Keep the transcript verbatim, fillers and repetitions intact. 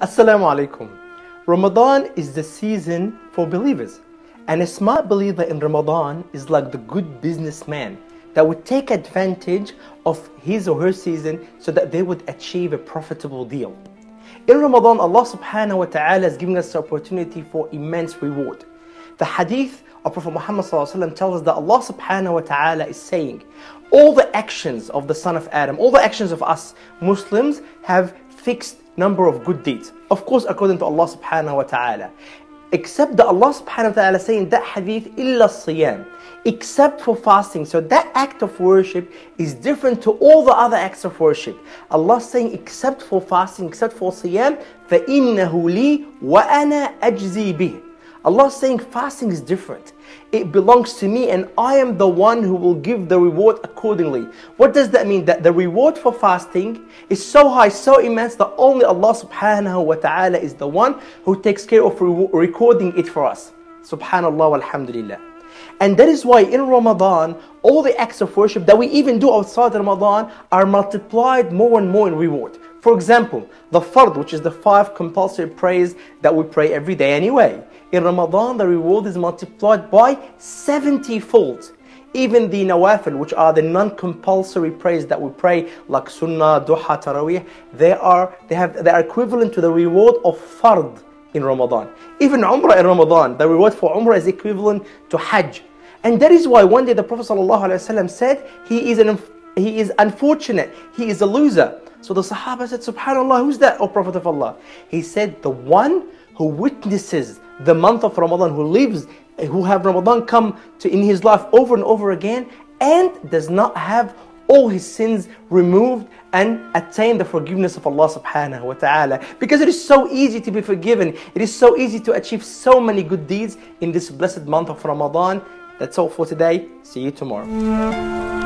Assalamu alaikum. Ramadan is the season for believers, and a smart believer in Ramadan is like the good businessman that would take advantage of his or her season so that they would achieve a profitable deal. In Ramadan, Allah subhanahu wa ta'ala is giving us the opportunity for immense reward. The hadith of Prophet Muhammad tells us that Allah subhanahu wa ta'ala is saying, all the actions of the son of Adam, all the actions of us Muslims have fixed number of good deeds, of course according to Allah subhanahu wa ta'ala, except that Allah subhanahu wa ta'ala saying that hadith, illa siyam, except for fasting. So that act of worship is different to all the other acts of worship. Allah saying except for fasting, except for siyam, fa-innahu li wa-ana ajzi bih. Allah saying fasting is different. It belongs to me, and I am the one who will give the reward accordingly. What does that mean? That the reward for fasting is so high, so immense, that only Allah subhanahu wa ta'ala is the one who takes care of recording it for us. Subhanallah walhamdulillah. And that is why in Ramadan, all the acts of worship that we even do outside Ramadan are multiplied more and more in reward. For example, the fard, which is the five compulsory prayers that we pray every day anyway. In Ramadan, the reward is multiplied by seventy fold. Even the nawafil, which are the non-compulsory prayers that we pray, like sunnah, duha, taraweeh, they are, they have, they are equivalent to the reward of fard in Ramadan. Even umrah in Ramadan, the reward for umrah is equivalent to Hajj. And that is why one day the Prophet ﷺ said, he is, an, he is unfortunate, he is a loser. So the Sahaba said, Subhanallah, who's that, O Prophet of Allah? He said, the one who witnesses the month of Ramadan, who lives, who have Ramadan come to in his life over and over again, and does not have all his sins removed and attain the forgiveness of Allah subhanahu wa ta'ala. Because it is so easy to be forgiven, it is so easy to achieve so many good deeds in this blessed month of Ramadan. That's all for today. See you tomorrow.